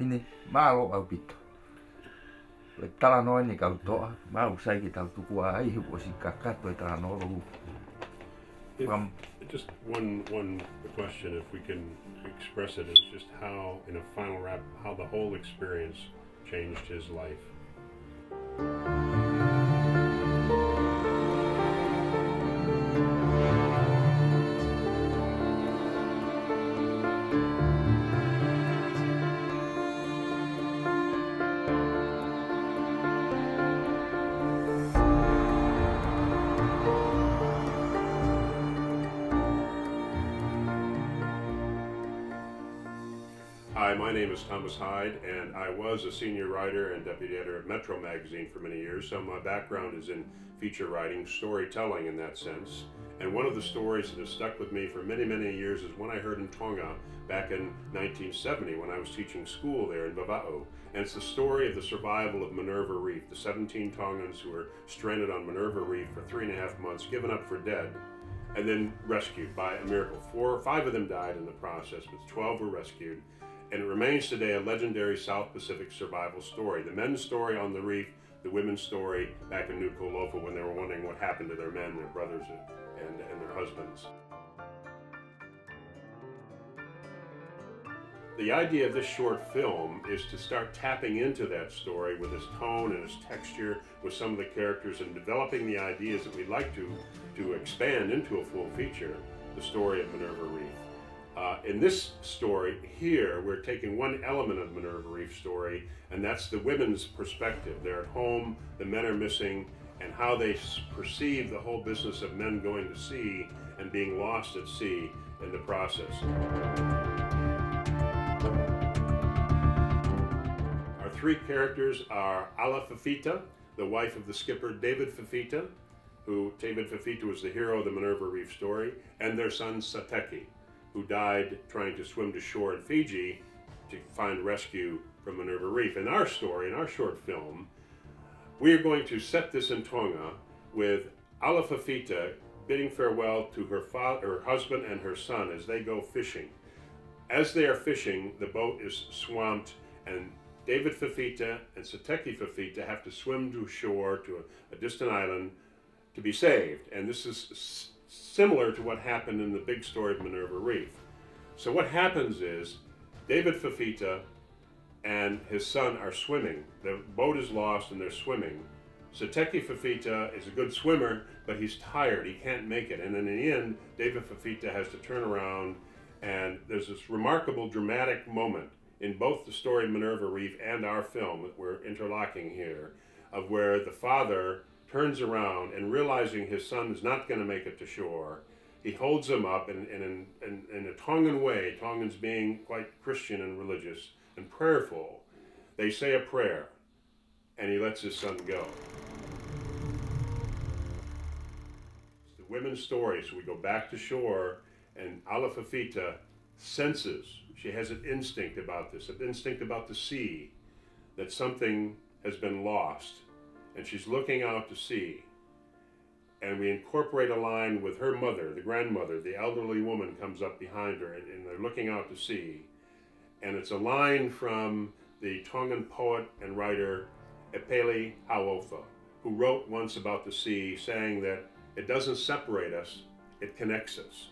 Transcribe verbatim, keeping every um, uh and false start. Hine, mä aloin opittua. Täällä noin kautta, mä usaikin täällä tukua, ei vuosikaan katsoa, täällä on ollut. Just one, one question, if we can express it, is just how, in a final wrap, how the whole experience changed his life. My name is Thomas Hyde, and I was a senior writer and deputy editor at Metro Magazine for many years, so my background is in feature writing, storytelling in that sense. And one of the stories that has stuck with me for many, many years is one I heard in Tonga back in nineteen seventy when I was teaching school there in Baba'u. And it's the story of the survival of Minerva Reef, the seventeen Tongans who were stranded on Minerva Reef for three and a half months, given up for dead, and then rescued by a miracle. Four or five of them died in the process, but twelve were rescued. And it remains today a legendary South Pacific survival story. The men's story on the reef, the women's story back in Nuku'alofa when they were wondering what happened to their men, their brothers, and, and their husbands. The idea of this short film is to start tapping into that story with its tone and its texture, with some of the characters, and developing the ideas that we'd like to, to expand into a full feature, the story of Minerva Reef. Uh, in this story here, we're taking one element of Minerva Reef's story, and that's the women's perspective. They're at home, the men are missing, and how they perceive the whole business of men going to sea and being lost at sea in the process. Our three characters are Ala Fafita, the wife of the skipper David Fafita, who David Fafita was the hero of the Minerva Reef story, and their son Sateki, who died trying to swim to shore in Fiji to find rescue from Minerva Reef. In our story, in our short film, we are going to set this in Tonga with Ala Fafita bidding farewell to her, father, her husband and her son as they go fishing. As they are fishing, the boat is swamped, and David Fafita and Sateki Fafita have to swim to shore to a, a distant island to be saved. And this is similar to what happened in the big story of Minerva Reef. So what happens is David Fafita and his son are swimming. The boat is lost and they're swimming. Sateki Fafita is a good swimmer, but he's tired, he can't make it. And in the end, David Fafita has to turn around, and there's this remarkable dramatic moment in both the story of Minerva Reef and our film that we're interlocking here, of where the father turns around and realizing his son is not going to make it to shore, he holds him up and, and in, in, in a Tongan way, Tongans being quite Christian and religious and prayerful, they say a prayer and he lets his son go. It's the women's story, so we go back to shore and Ala Fafita senses, she has an instinct about this, an instinct about the sea, that something has been lost. And she's looking out to sea, and we incorporate a line with her mother, the grandmother, the elderly woman comes up behind her, and, and they're looking out to sea, and it's a line from the Tongan poet and writer Epeli Hauofa, who wrote once about the sea, saying that it doesn't separate us, it connects us.